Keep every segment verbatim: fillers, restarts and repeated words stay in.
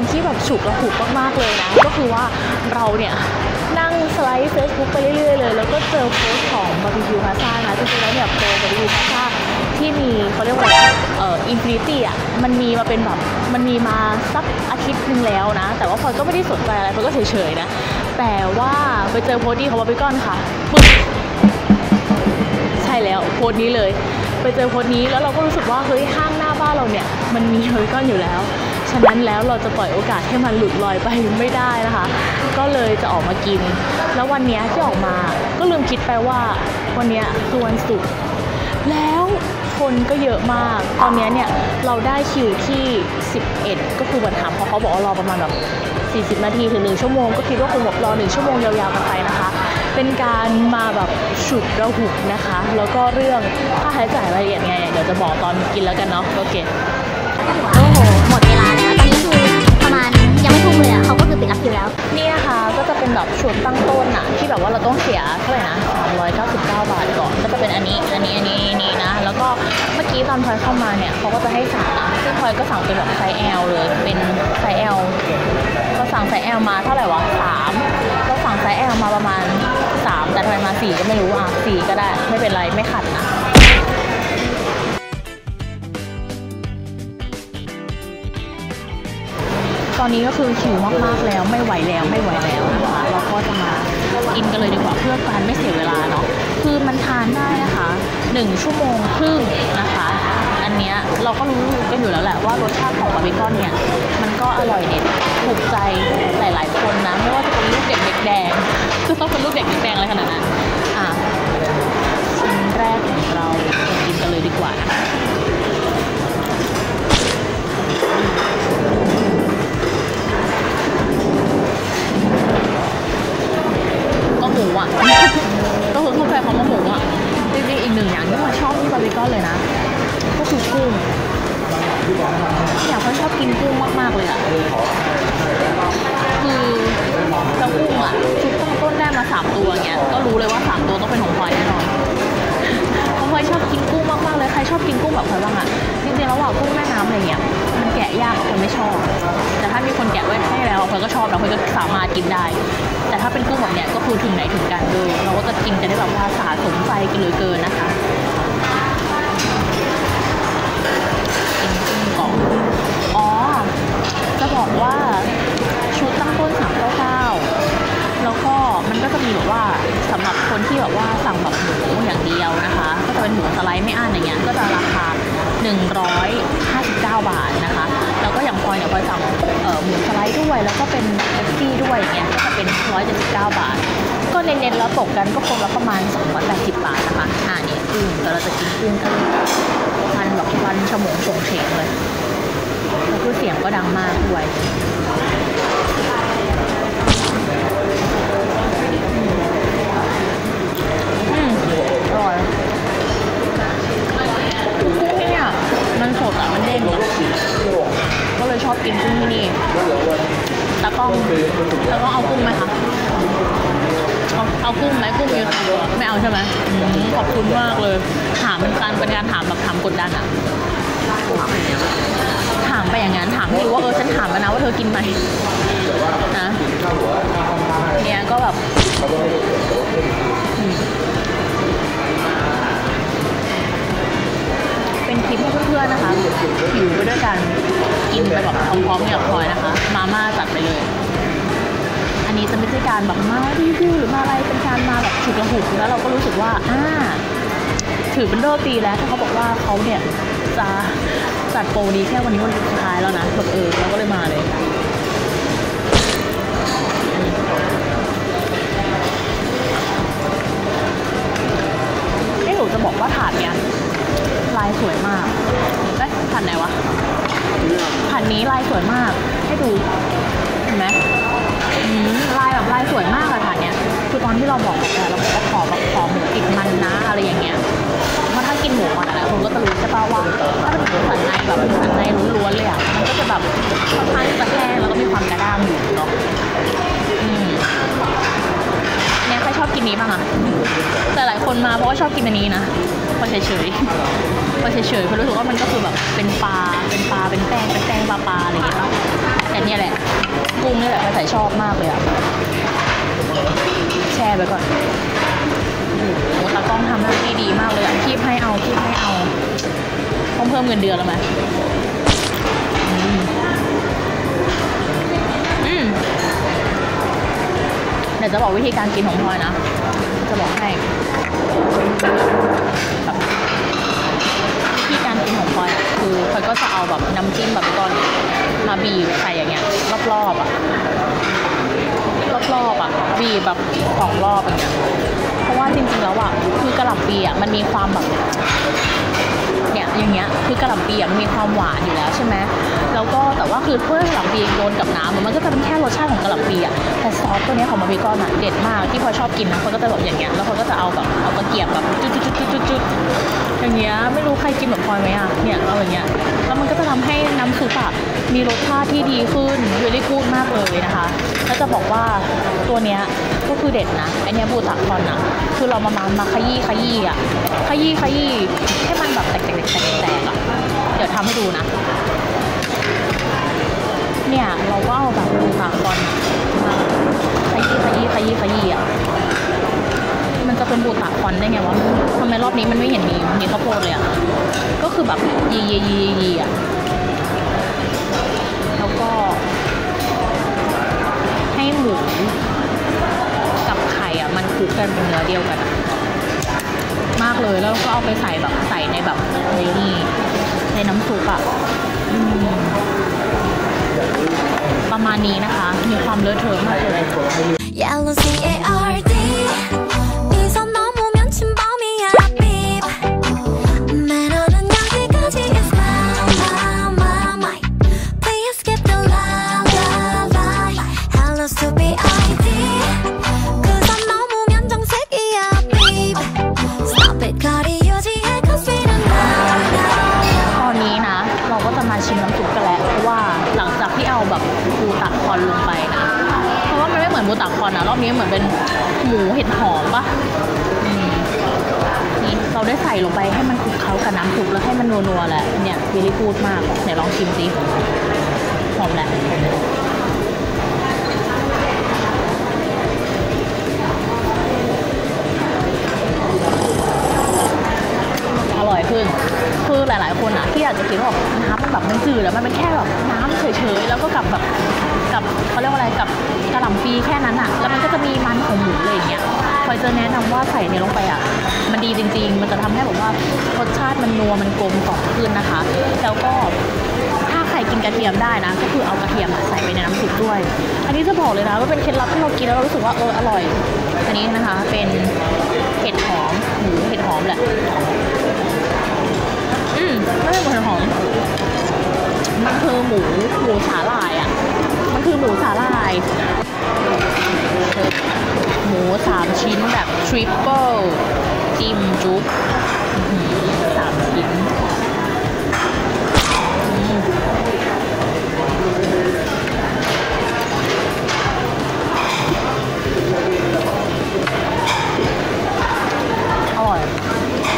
อนที่แบบฉุกระหุกมากๆเลยนะก็คือว่าเราเนี่ยนั่งสไลด์เฟซบุ๊กไปเรื่อยๆเลยแล้วก็เจอโพสต์ของบาร์บีคิวพาซ่านะจริงๆแล้วเนี่ยโปรบาร์บีคิวพาซ่าที่มีเขาเรียกว่าเอ่ออินฟินิตี้อ่ะมันมีมาเป็นแบบมันมีมาสักอาทิตย์นึงแล้วนะแต่ว่าพลอยก็ไม่ได้สนใจอะไรพลอยก็เฉยๆนะแต่ว่าไปเจอโพสต์ของบาร์บีคอนค่ะปึ๊บใช่แล้วโพสต์นี้เลยไปเจอโพสต์นี้แล้วเราก็รู้สึกว่าเฮ้ยห้างหน้าบ้านเราเนี่ยมันมีบาร์บีคอนอยู่แล้วฉะนั้นแล้วเราจะปล่อยโอกาสให้มันหลุดลอยไปไม่ได้นะคะก็เลยจะออกมากินแล้ววันนี้ที่ออกมาก็ลืมคิดไปว่าวันนี้คือวันศุกร์แล้วคนก็เยอะมากตอนนี้เนี่ยเราได้คิวที่สิบเอ็ดก็คือวันหามเพราะเขาบอกว่ารอประมาณแบบสี่สิบนาทีถึงหนึ่งชั่วโมงก็คิดว่าคงรอหนึ่งชั่วโมงยาวๆกันไปนะคะเป็นการมาแบบฉุกระหุกนะคะแล้วก็เรื่องค่าใช้จ่ายรายละเอียดไงเดี๋ยวจะบอกตอนกินแล้วกันเนาะโอเคโอ้โหหมดเวลาแล้วตอนนี้คือประมาณยังไม่ทุ่มเลยอะเขาก็คือปิดรับคิวแล้วเนี่ยค่ะก็จะเป็นแบบชุดตั้งต้นอะที่แบบว่าเราต้องเสียเท่าไหร่นะสามร้อยเก้าสิบเก้าบาทก่อนก็จะเป็นอันนี้อันนี้อันนี้นี้นะแล้วก็เมื่อกี้ตอนพลอยเข้ามาเนี่ยเขาก็จะให้สั่งซึ่งพลอยก็สั่งเป็นแบบไซส์ แอล เลยเป็นไซส์ แอล ก็สั่งไซส์ แอล มาเท่าไหร่วะสามก็สั่งไซส์ แอล มาประมาณสามแต่ทำไมมาสี่ก็ไม่รู้อะสี่ก็ได้ไม่เป็นไรไม่ขัดนะตอนนี้ก็คือหิวมากๆแล้วไม่ไหวแล้วไม่ไหวแล้วนะคะเราก็จะมากินกันเลยดีกว่าเพื่อการไม่เสียเวลาเนาะคือมันทานได้นะคะหนึ่งชั่วโมงครึ่งนะคะอันเนี้ยเราก็รู้กันอยู่แล้วแหละว่ารสชาติของบาร์บีคอนเนี่ยมันก็อร่อยเด็ดถูกใจหลายๆคนนะไม่ว่าจะเป็นลูกเด็กเด็กแดงคือต้องเป็นลูกเด็กเด็กแดงอะไรขนาดนั้นอ่ะชิ้นแรกของเรากินกันเลยดีกว่าก็คือเข้าใจคำว่าหมูอ่ะจริงๆอีกหนึ่งอย่างที่เราชอบที่บาร์บีคอนเลยนะก็คือกุ้งอยากเขาชอบกินกุ้งมากๆเลยอ่ะคือเจ้ากุ้งอ่ะชุดตั้งต้นได้มาสามตัวเงี้ยก็รู้เลยว่าสามตัวต้องเป็นของพลอยแน่นอนของพลอยชอบกินกุ้งมากๆเลยใครชอบกินกุ้งแบบพลอยบ้างอ่ะจริงๆแล้วว่ากุ้งแม่น้ำอะไรเงี้ยมันแกะยากคนไม่ชอบแต่ถ้ามีคนแกะไว้ให้แล้วพลอยก็ชอบแล้วพลอยก็สามารถกินได้แต่ถ้าเป็นกุ้งแบบเนี้ยก็คือถึงไหนถึงกันเลยเราก็จะกินจะได้แบบว่าสะสมใจกินเลยเกินนะคะกินกุ้งก่อนอ๋อจะบอกว่าชุดตั้งต้นสามร้อยเก้าสิบเก้าแล้วก็มันก็จะมีแบบว่าสำหรับคนที่แบบว่าสั่งแบบหมูอย่างเดียวนะคะก็จะเป็นหมูสไลด์ไม่อั้นอย่างเงี้ยก็จะราคาหนึ่งร้อยห้าสิบเก้าบาทนะคะแล้วก็อย่างพลอยเนี่ยพลอยสั่งเอ่อหมูสไลด์ด้วยแล้วก็เป็นเป๊ปซี่ด้วยอย่างเงี้ยก็จะเป็นหนึ่งร้อยเจ็ดสิบเก้าบาทก็เน้นๆแล้วตกกันก็คงละประมาณสองร้อยแปดสิบบาทนะคะอ่านี่กุ้งแต่เราจะกินกุ้งกันพันแบบพันฉมงชงเฉงเลยแล้วก็เสียงก็ดังมากด้วยอืมอร่อยกุ้งเนี่ยมันสดอ่ะมันเด้งก็เลยชอบกินกุ้งที่นี่ตะกร้องตะกร้องเอากุ้งไหมคะเอาเอากุ้งไหมกุ้งอยู่ไม่เอาใช่ไหมขอบคุณมากเลยถามเป็นการเป็นการถามแบบถามกดดันอ่ะถามไปอย่างนั้นถามไม่รู้ว่าเออฉันถามแล้วนะว่าเธอกินไหมนะเนี่ยก็แบบเป็นคลิปให้เพื่อนๆนะคะหิวไปด้วยกันกินไปแบบพร้อมๆกับพลอยนะคะมาม่าจัดไปเลยอันนี้จะไม่ใช่การแบบมารีวิวหรือมาอะไรเป็นการมาแบบฉุกละหุกแล้วเราก็รู้สึกว่าอ่าถือเป็นเลิกดีแล้วที่เขาบอกว่าเขาเนี่ยจะจัดโปรนี้แค่วันนี้วันสุดท้ายแล้วนะแบบเออเราก็เลยมาเลยนี่หนูจะบอกว่าถาดเนี่ยลายสวยมากเอ๊ะผ่านไหนวะผ่านนี้ลายสวยมากให้ดูเห็นไหมลายแบบลายสวยมากเลยผ่านเนี้ยคือตอนที่เราบอกแต่เราบอกว่าขอแบบขอหมูติดมันนะอะไรอย่างเงี้ยเพราะถ้ากินหมูอ่ะหลายคนก็จะรู้ใช่ป่าวว่าถ้าเป็นหมูสันในแบบสันในล้วนๆเลยอ่ะมันก็จะแบบค่อนข้างจะแห้งแล้วก็มีความกระด้างอยู่เนาะเนี่ยใครชอบกิน กินนี้บ้างอะแต่หลายคนมาเพราะว่าชอบกินอันนี้นะพอเฉยเฉยพอเฉยเฉยเพราะรู้สึกว่ามันก็คือแบบเป็นปลาเป็นปลาเป็นแป้งเป็นแป้งปลาปลาอะไรอย่างเงี้ยแต่เนี่ยแหละกุ้งนี่แหละใส่ชอบมากเลยอะแช่ไปก่อนตากล้องทำหน้าที่ดีมากเลยคีบให้เอาคีบให้เอาต้องเพิ่มเงินเดือนแล้วไหมเดี๋ยวจะบอกวิธีการกินของพลอยนะจะบอกให้แบบวิธีการกินของพลอยคือพลอยก็จะเอาแบบน้ำจิ้มแบบตอนมาบีบใส่อย่างเงี้ยรอบๆอ่ะรอบๆอ่ะบีบแบบสองรอบอย่างเงี้ยเพราะว่าจริงๆแล้วอ่ะคือกะหล่ำปีอ่ะมันมีความแบบเนี่ยอย่างเงี้ยคือกะหล่ำปีอ่ะมันมีความหวานอยู่แล้วใช่ไหมแล้วก็แต่ว่าคือเพื่อกะหล่ำปีโดนกับน้ำมันก็จะเป็นแค่รสชาติของกะหล่ำปีอ่ะแต่ซอสตัวนี้ของบาร์บีคอนอ่ะเด็ดมากที่พอชอบกินนะคนก็จะแบบอย่างเงี้ยแล้วคนก็จะเอาแบบเอาตะเกียบแบบจุดๆๆๆๆอย่างเงี้ยไม่รู้ใครกินเหมือนพลอยไหมอ่ะเนี่ยเอาอย่างเงี้ยแล้วมันก็จะทำให้น้ำซุปอ่ะมีรสชาติที่ดีขึ้นเวลี่กู๊ดมากเลยนะคะแล้วจะบอกว่าตัวเนี้ยก็คือเด็ดนะไอเนี้ยบูตาคอนอ่ะคือเรามามามาขยี้ขยี้อ่ะขยี้ขยี้ให้มันแบบแตกแตกแตกแตกอ่ะเดี๋ยวทำให้ดูนะเนี่ยเราก็เอาแบบบูตาคอนมาขยี้ขยี้ขยี้ขยี้อ่ะมันจะเป็นบูตาคอนได้ไงวะทำไมรอบนี้มันไม่เห็นมีมีข้าวโพดเลยอ่ะก็คือแบบยียียียีอ่ะแล้วก็ให้หมูกับไข่อ่ะมันคลุกกันเป็นเนื้อเดียวกันมากเลยแล้วก็เอาไปใส่แบบใส่ในแบบในนี่ในน้ำซุปอ่ะประมาณนี้นะคะมีความเลอะเทอะมากเลยรอบนี้เหมือนเป็นหมูเห็ดหอมปะนี่เราได้ใส่ลงไปให้มันคลุกเคล้ากับน้ำซุปแล้วให้มันนัวๆแหละเนี่ยวิลี่กู๊ดมากเดี๋ยวลองชิมสิหอมแหละอร่อยขึ้นคือหลายๆคนอ่ะที่อาจจะคิดว่าน้ำมันแบบมันจืดแล้วมันเป็นแค่แบบน้ำเฉยๆแล้วก็กับแบบกับเขาเรียกว่าอะไรกับกะหล่ำปีแค่นั้นอ่ะแล้วมันก็จะมีมันของหมูอะไรอย่างเงี้ยพลอยจะแนะนำว่าใส่เนี่ยลงไปอ่ะมันดีจริงๆมันจะทำให้แบบว่ารสชาติมันนัวมันกลมกล่อมขึ้นนะคะแล้วก็ถ้าใครกินกระเทียมได้นะก็คือเอากระเทียมใส่ไปในน้ำซุปด้วยอันนี้จะบอกเลยนะว่าเป็นเคล็ดลับที่เรากินแล้วเรารู้สึกว่าเอออร่อยอันนี้นะคะเป็นเห็ดหอมหมูเห็ดหอมแหละอืมไม่เป็นเห็ดหอมมันคือหมูหมูสาหร่ายอ่ะคือหมูสาหร่ายหมูสามชิ้นแบบทริปเปิลจิ้มจุ๊บสามชิ้นอร่อย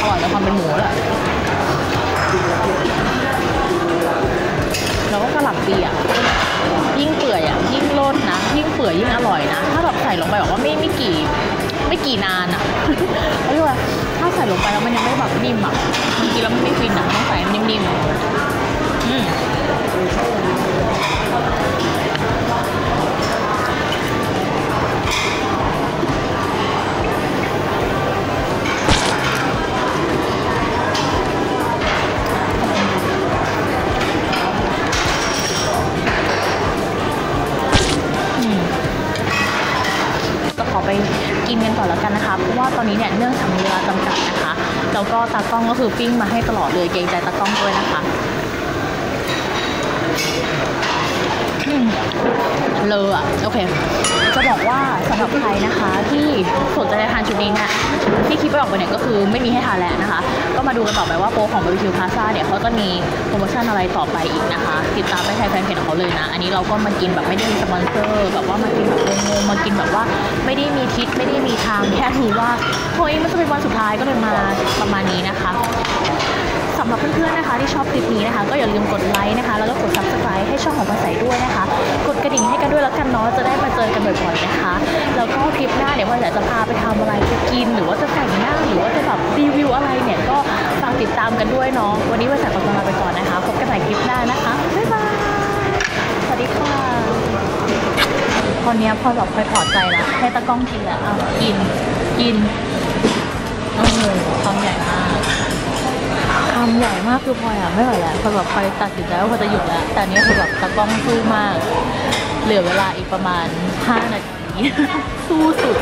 อร่อยแต่ความเป็นหมูแหละแล้วก็กะหล่ำปีอ่ะยิ่งเปื่อยอ่ะยิ่งร่นนะยิ่งเปื่อยยิ่งอร่อยนะถ้าแบบใส่ลงไปบอกว่าไม่ไม่กี่ไม่กี่นานอ่ะเขาเรียกว่าถ้าใส่ลงไปแล้วมันยังไม่แบบนิ่มอ่ะบางทีแล้วมันไม่ฟินอ่ะต้องใส่นิ่มๆอืมกินกันก่อนแล้วกันนะคะเพราะว่าตอนนี้เนี่ยเนื่องจากมีเวลาจำกัดนะคะแล้วก็ตากล้องก็คือปิ้งมาให้ตลอดเลยเกรงใจตากล้องด้วยนะคะเลออะโอเคจะบอกว่าสำหรับใครนะคะที่สนใจทานชุดนี้เนี่ยที่คลิปไปออกไปเนี่ยก็คือไม่มีให้ทานแล้วนะคะก็มาดูกันต่อไปว่าโปรของบาร์บีคิวพลาซ่าเนี่ยเขาจะมีโปรโมชั่นอะไรต่อไปอีกนะคะติดตามไปทางแฟนเพจของเขาเลยนะอันนี้เราก็มากินแบบไม่ได้มีสปอนเซอร์แบบว่ามากินแบบโง งงมากินแบบว่าไม่ได้มีทิศไม่ได้มีทางแค่นี้ว่าเฮ้ยมันจะเป็นวันสุดท้ายก็เลยมาประมาณนี้นะคะสำหรับเพื่อนๆนะคะที่ชอบคลิปนี้นะคะก็อย่าลืมกดไลค์นะคะแล้วก็กด ซับสไครบ์ ให้ช่องของภาษาด้วยนะคะกดกระดิ่งให้กันด้วยแล้วกันเนาะจะได้มาเจอกันบ่อยๆนะคะแล้วก็คลิปหน้าเดี๋ยวว่าจะพาไปทำอะไรจะกินหรือว่าจะแต่งหน้าหรือว่าจะแบบรีวิวอะไรเนี่ยก็ฝากติดตามกันด้วยเนาะวันนี้ภาษาขอตัวลาไปก่อนนะคะพบกันใหม่คลิปหน้านะคะบ๊ายบายสวัสดีค่ะตอนนี้พอแบบไปถอดใจแล้วให้ตะกล้องกินแล้วเอากินกินเออคำใหญ่มากคำใหญ่มากคือพลอยอ่ะไม่ไหวแล้วพอแบบพลอยตัดสินใจว่าพลอยจะหยุดแล้วแต่นี้คือแบบตะกล้องสู้มากเหลือเวลาอีกประมาณห้านาทีสู้สุด